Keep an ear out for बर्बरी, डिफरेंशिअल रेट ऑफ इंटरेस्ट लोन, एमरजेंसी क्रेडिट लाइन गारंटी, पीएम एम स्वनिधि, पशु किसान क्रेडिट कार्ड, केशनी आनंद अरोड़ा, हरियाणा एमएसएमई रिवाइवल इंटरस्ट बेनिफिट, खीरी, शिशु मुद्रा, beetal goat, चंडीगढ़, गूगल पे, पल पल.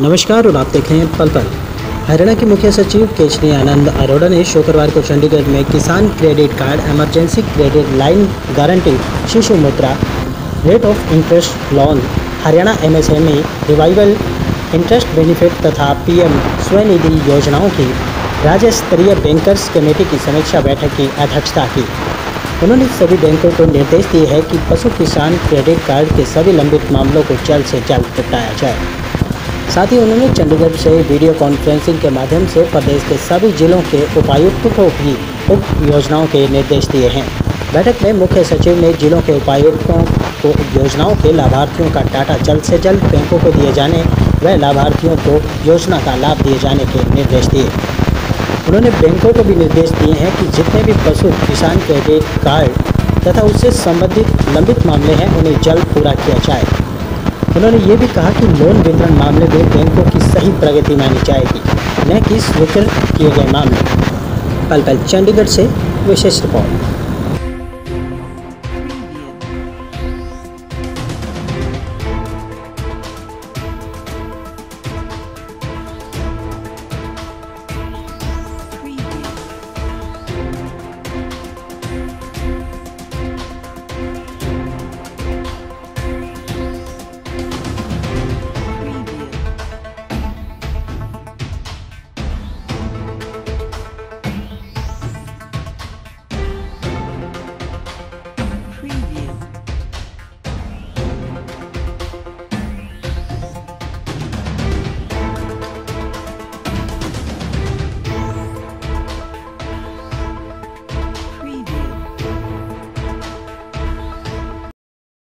नमस्कार और आप देख रहे हैं पल पल। हरियाणा के मुख्य सचिव केशनी आनंद अरोड़ा ने शुक्रवार को चंडीगढ़ में Kisan credit card, एमरजेंसी क्रेडिट लाइन गारंटी, शिशु मुद्रा, rate of interest loan, हरियाणा एमएसएमई रिवाइवल इंटरस्ट बेनिफिट तथा पीएम एम स्वनिधि योजनाओं की राज्य स्तरीय बैंकर्स कमेटी की समीक्षा बैठक की अध्यक्षता की। उन्होंने सभी बैंकों को निर्देश दिए हैं कि पशु किसान क्रेडिट कार्ड के सभी लंबित मामलों को जल्द से जल्द निपटाया जाए। साथ ही उन्होंने चंडीगढ़ से वीडियो कॉन्फ्रेंसिंग के माध्यम से प्रदेश के सभी जिलों के उपायुक्त को भी उप योजनाओं के निर्देश दिए हैं। बैठक में मुख्य सचिव ने जिलों के उपायुक्तों को योजनाओं के लाभार्थियों का डाटा जल्द से जल्द बैंकों को दिए जाने व लाभार्थियों को योजना का लाभ दिए जाने के निर्देश दिए। उन्होंने बैंकों को भी निर्देश दिए हैं कि जितने भी पशु किसान क्रेडिट कार्ड तथा उससे संबंधित लंबित मामले हैं उन्हें जल्द पूरा किया जाए। उन्होंने ये भी कहा कि लोन वितरण मामले में बैंकों की सही प्रगति मानी जाएगी, न कि स्वीकृत किए गए मामले। पल पल चंडीगढ़ से विशेष रिपोर्ट।